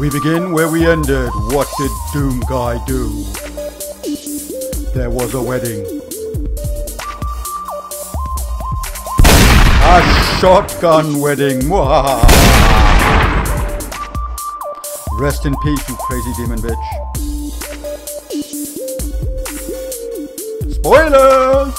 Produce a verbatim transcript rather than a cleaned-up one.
We begin where we ended. What did Doom Guy do? There was a wedding. A shotgun wedding. Rest in peace, you crazy demon bitch. Spoilers!